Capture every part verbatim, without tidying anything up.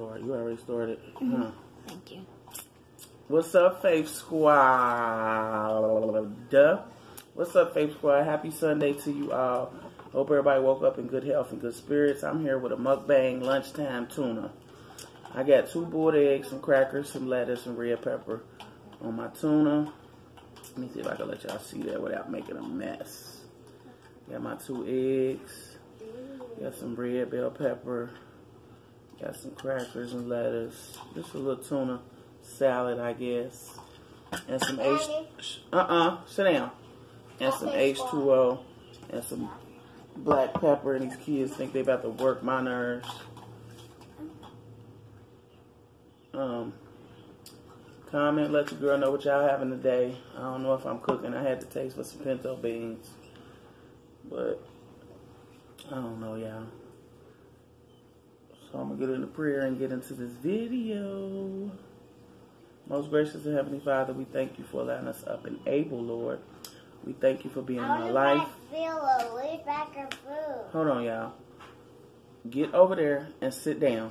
start. You already started. Mm-hmm. Huh. Thank you. What's up, Faith Squad? Duh. What's up, Faith Squad? Happy Sunday to you all. Hope everybody woke up in good health and good spirits. I'm here with a mukbang lunchtime tuna. I got two boiled eggs, some crackers, some lettuce, and red pepper on my tuna. Let me see if I can let y'all see that without making a mess. Got my two eggs. Got some red bell pepper. Got some crackers and lettuce. Just a little tuna salad, I guess. And some H... Uh-uh. Sit down. And some H two O. And some black pepper. And these kids think they about to work my nerves. Um... Comment, let your girl know what y'all having today. I don't know if I'm cooking. I had to taste for some pinto beans. But, I don't know, y'all. So, I'm going to get into prayer and get into this video. Most gracious and Heavenly Father, we thank you for allowing us up and able, Lord. We thank you for being in our life. Hold on, y'all. Get over there and sit down.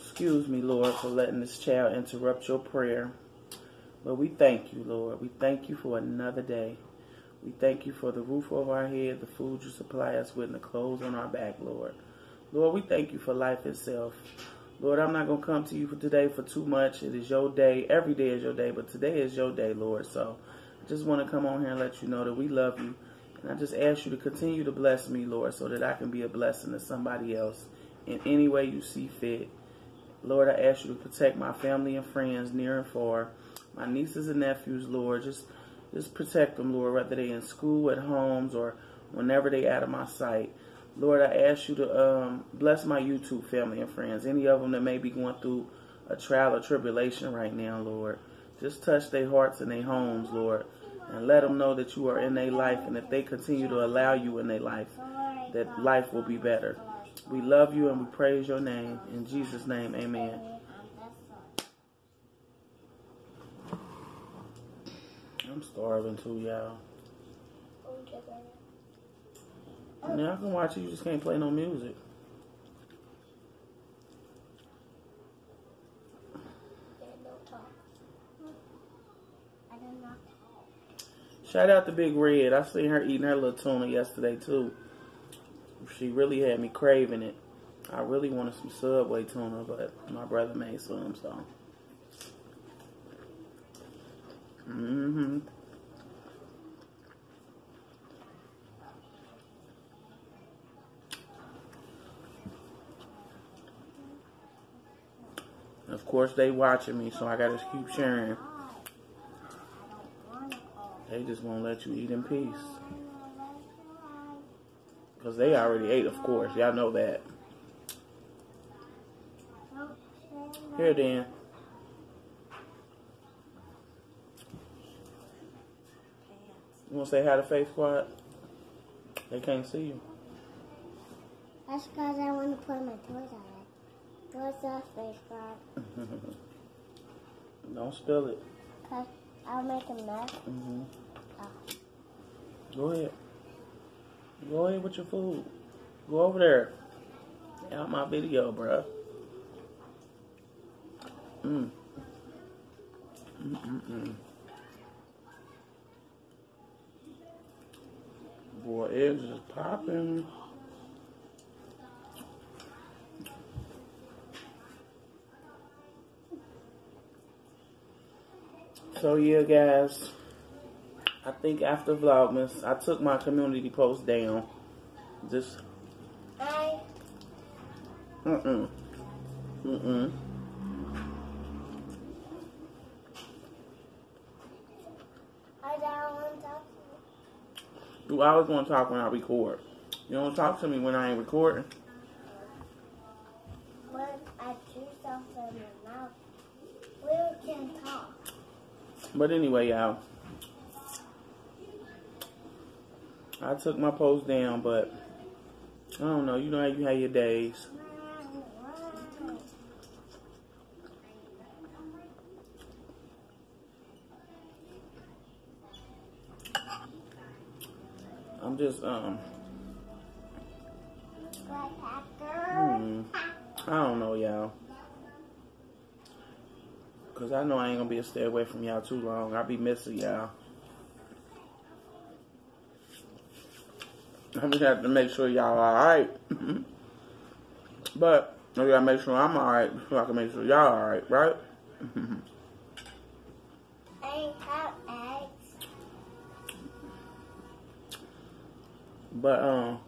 Excuse me, Lord, for letting this child interrupt your prayer. But we thank you, Lord. We thank you for another day. We thank you for the roof over our head, the food you supply us with, and the clothes on our back, Lord. Lord, we thank you for life itself. Lord, I'm not going to come to you for today for too much. It is your day. Every day is your day, but today is your day, Lord. So I just want to come on here and let you know that we love you. And I just ask you to continue to bless me, Lord, so that I can be a blessing to somebody else in any way you see fit. Lord, I ask you to protect my family and friends near and far. My nieces and nephews, Lord, just, just protect them, Lord, whether they're in school, at homes, or whenever they out of my sight. Lord, I ask you to um, bless my YouTube family and friends, any of them that may be going through a trial or tribulation right now, Lord. Just touch their hearts and their homes, Lord, and let them know that you are in their life, and if they continue to allow you in their life, that life will be better. We love you and we praise your name. In Jesus' name, amen. I'm starving too, y'all. Now I can watch it, you just can't play no music. Shout out to Big Red. I seen her eating her little tuna yesterday too. She really had me craving it. I really wanted some Subway tuna, but my brother made some, so. Mm-hmm. Of course, they watching me, so I gotta keep sharing. They just won't let you eat in peace. Because they already ate, of course. Y'all know that. Here, then. You want to say hi to Faith Squad? They can't see you. That's because I want to put my toys on it. What's up, Faith Squad? Don't spill it. Because I'll make a mess. Mm-hmm. Oh. Go ahead. Go ahead with your food. Go over there. Out my video, bruh. Mm. Mm-mm-mm. Boy, eggs is popping. So, yeah, guys. I think after Vlogmas, I took my community post down. Just. Hi. Mm-mm. Mm-mm. I don't want to talk to you. You always want to talk when I record. You don't talk to me when I ain't recording. When I do something in my mouth, we can talk. But anyway, y'all. I took my post down, but I don't know. You know how you have your days. I'm just um because I know I ain't going to be able to stay away from y'all too long. I'll be missing y'all. I'm just have to make sure y'all are alright. But I gotta make sure I'm alright so I can make sure y'all are alright, right? I have eggs. But, um.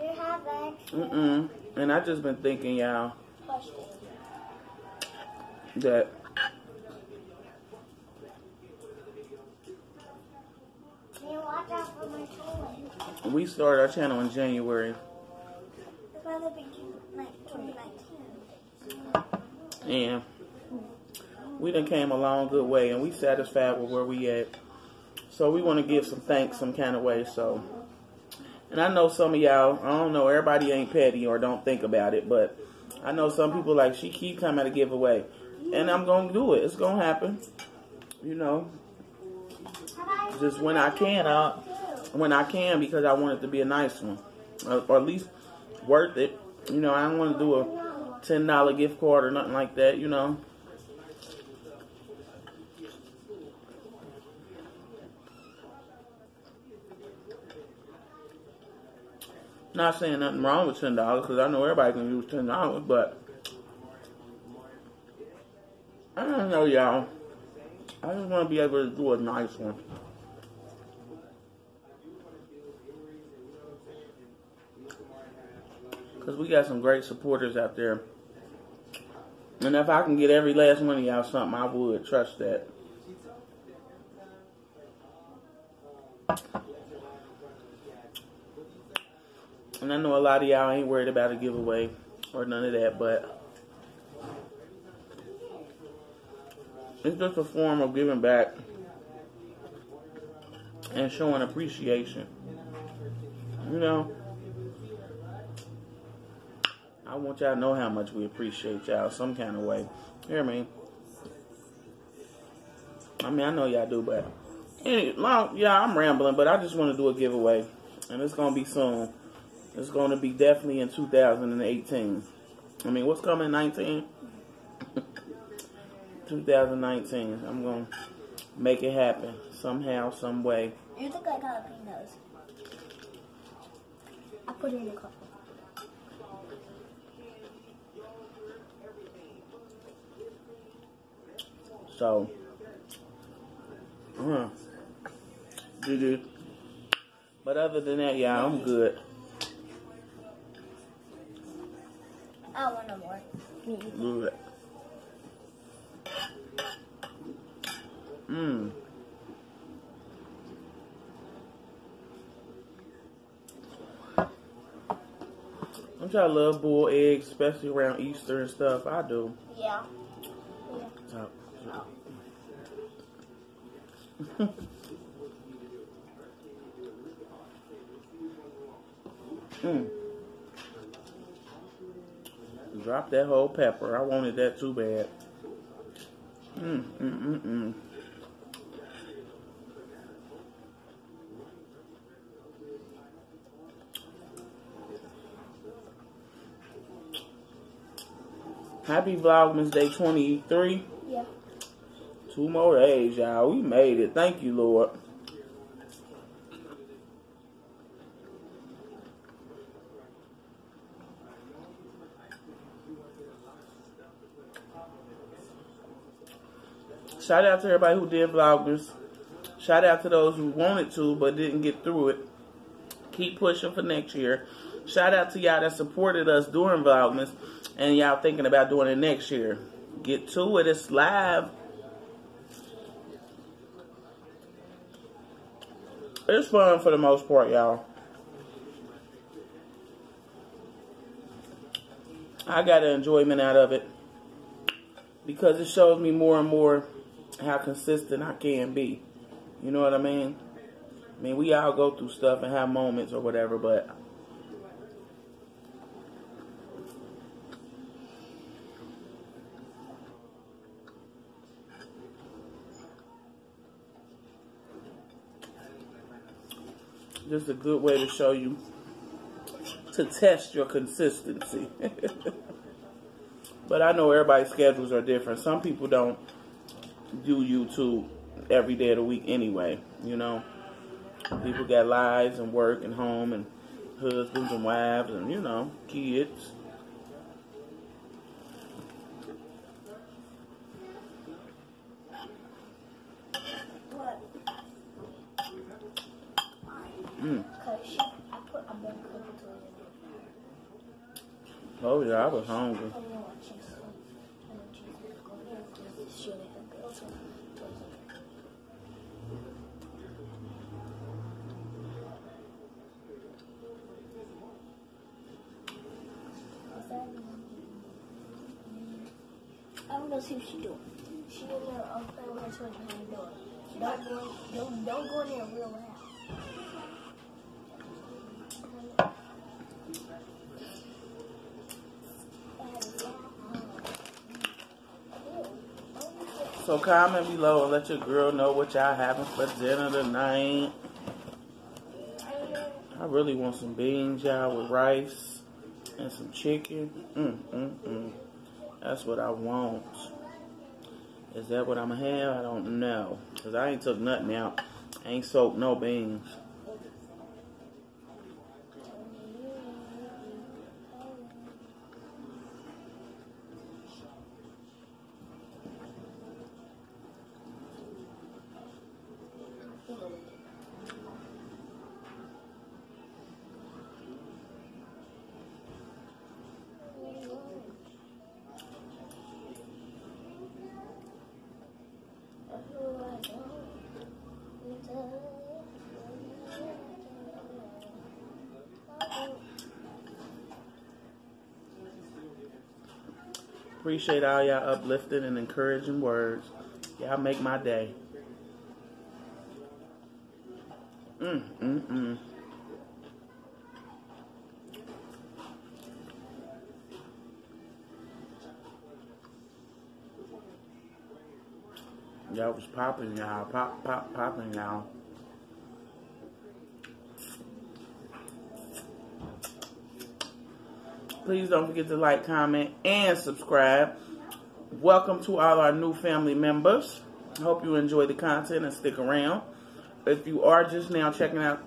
You have eggs? Mm-mm. And I just been thinking, y'all, that we started our channel in January. And we done came a long good way, and we satisfied with where we at. So we want to give some thanks some kind of way. So, and I know some of y'all, I don't know, everybody ain't petty or don't think about it, but I know some people like, she keep coming to give away. And I'm going to do it. It's going to happen. You know, just when I can, I, when I can, because I want it to be a nice one, or, or at least worth it. You know, I don't want to do a ten dollar gift card or nothing like that, you know. Not saying nothing wrong with ten dollars, because I know everybody can use ten dollars, but I don't know, y'all. I just want to be able to do a nice one. Because we got some great supporters out there. And if I can get every last one of y'all something, I would. Trust that. And I know a lot of y'all ain't worried about a giveaway or none of that, but it's just a form of giving back and showing appreciation. You know, I want y'all to know how much we appreciate y'all some kind of way. You hear me? I mean, I know y'all do, but anyway, yeah, I'm rambling, but I just want to do a giveaway, and it's going to be soon. It's going to be definitely in two thousand eighteen. I mean, what's coming, nineteen? two thousand nineteen. I'm going to make it happen somehow, some way. You look like jalapenos. I put it in the cup. So, uh, doo-doo. But other than that, y'all, I'm good. I want no more. Good. Mmm. Don't y'all love boiled eggs, especially around Easter and stuff? I do. Yeah. yeah. Oh. Oh. mm. Drop that whole pepper. I wanted that too bad. Mmm, mmm, mmm, mmm. Happy Vlogmas Day twenty-three. Yeah. Two more days, y'all. We made it. Thank you, Lord. Shout out to everybody who did Vlogmas. Shout out to those who wanted to but didn't get through it. Keep pushing for next year. Shout out to y'all that supported us during Vlogmas. And y'all thinking about doing it next year. Get to it. It's live. It's fun for the most part, y'all. I got an enjoyment out of it. Because it shows me more and more how consistent I can be. You know what I mean? I mean, we all go through stuff and have moments or whatever, but just a good way to show you, to test your consistency. But I know everybody's schedules are different. Some people don't do YouTube every day of the week anyway, you know. People got lives and work and home and husbands and wives and, you know, kids. Mm. Oh yeah, I was hungry. I'm gonna see what she doing. She in there on the outside behind the door. Don't go, don't don't go in there real loud. So comment below and let your girl know what y'all having for dinner tonight. I really want some beans, y'all, with rice and some chicken. Mm, mm, mm. That's what I want. Is that what I'm gonna have? I don't know. Because I ain't took nothing out. I ain't soaked no beans. Appreciate all y'all uplifting and encouraging words. Y'all make my day. Mm, mm, mm. Y'all was popping, y'all. Pop, pop, popping, y'all. Please don't forget to like, comment, and subscribe. Welcome to all our new family members. Hope you enjoy the content and stick around. If you are just now checking out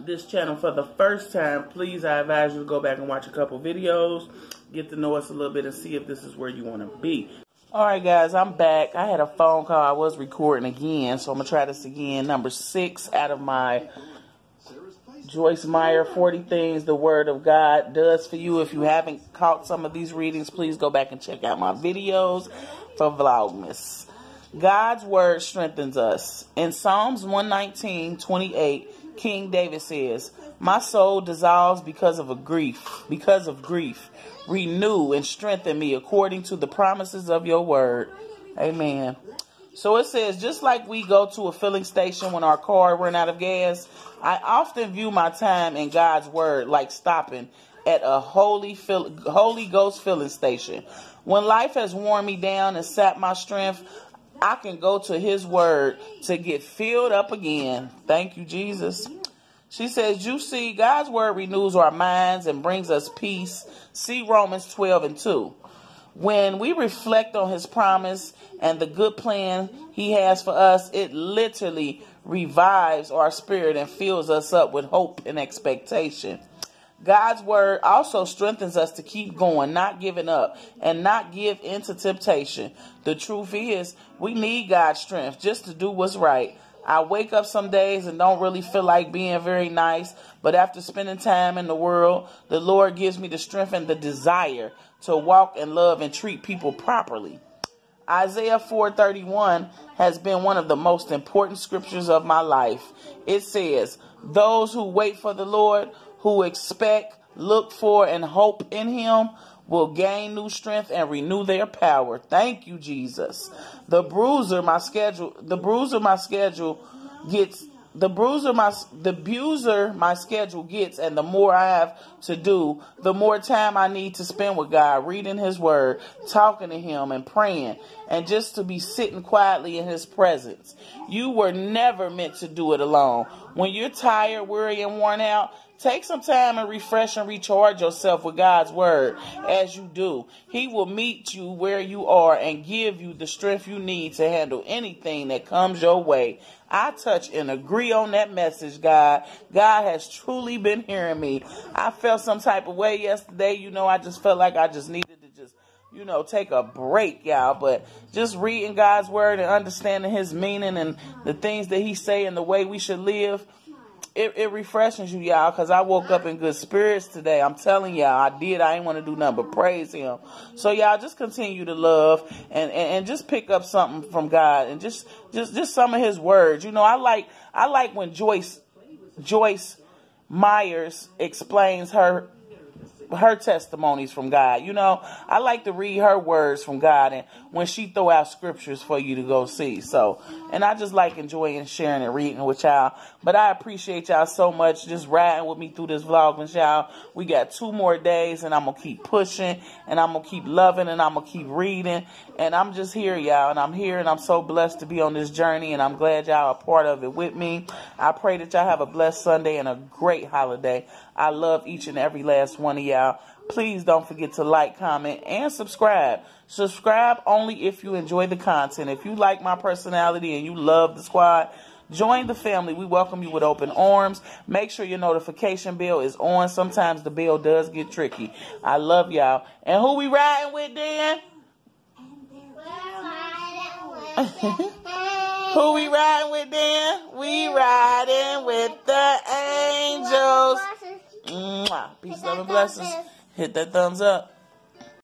this channel for the first time, please, I advise you to go back and watch a couple videos. Get to know us a little bit and see if this is where you want to be. All right, guys, I'm back. I had a phone call. I was recording again, so I'm going to try this again. Number six out of my Joyce Meyer, forty Things the Word of God Does for You. If you haven't caught some of these readings, please go back and check out my videos for Vlogmas. God's Word strengthens us. In Psalms one nineteen, twenty-eight, King David says, "My soul dissolves because of a grief, because of grief. Renew and strengthen me according to the promises of your word." Amen. So it says, just like we go to a filling station when our car runs out of gas, I often view my time in God's word like stopping at a Holy, fill, Holy Ghost filling station. When life has worn me down and sapped my strength, I can go to his word to get filled up again. Thank you, Jesus. She says, you see, God's word renews our minds and brings us peace. See Romans twelve and two. When we reflect on his promise and the good plan he has for us, it literally revives our spirit and fills us up with hope and expectation. God's word also strengthens us to keep going, not giving up, and not give into temptation. The truth is, we need God's strength just to do what's right. I wake up some days and don't really feel like being very nice, but after spending time in the world, the Lord gives me the strength and the desire to walk and love and treat people properly. Isaiah four thirty-one has been one of the most important scriptures of my life. It says, those who wait for the Lord, who expect, look for, and hope in him, will gain new strength and renew their power. Thank you, Jesus. The bruiser, my schedule, the bruiser, my schedule gets, the bruiser, my, the abuser, my schedule gets, and the more I have to do, the more time I need to spend with God, reading his word, talking to him, and praying, and just to be sitting quietly in his presence. You were never meant to do it alone. When you're tired, weary, and worn out, Take some time and refresh and recharge yourself with God's word as you do. He will meet you where you are and give you the strength you need to handle anything that comes your way. I touch and agree on that message, God. God has truly been hearing me. I felt some type of way yesterday. You know, I just felt like I just needed to just, you know, take a break, y'all. But just reading God's word and understanding his meaning and the things that he say and the way we should live, it, it refreshes you, y'all, because I woke up in good spirits today. I'm telling y'all, I did. I ain't want to do nothing but praise him. So, y'all, just continue to love and, and, and just pick up something from God and just just just some of his words. You know, I like I like when Joyce Joyce Meyer explains her her testimonies from God. You know, I like to read her words from God, and when she throw out scriptures for you to go see. So, and I just like enjoying sharing and reading with y'all. But I appreciate y'all so much just riding with me through this vlog with y'all. We got two more days, and I'm gonna keep pushing, and I'm gonna keep loving, and I'm gonna keep reading, and I'm just here, y'all, and I'm here, and I'm so blessed to be on this journey, and I'm glad y'all are part of it with me. I pray that y'all have a blessed Sunday and a great holiday. I love each and every last one of y'all. Please don't forget to like, comment, and subscribe. Subscribe only if you enjoy the content. If you like my personality and you love the squad, join the family. We welcome you with open arms. Make sure your notification bell is on. Sometimes the bell does get tricky. I love y'all. And who we riding with, Dan? Who we riding with, Dan? We riding with the angels. Mwah. Peace, love, and blessings. Hit that thumbs up.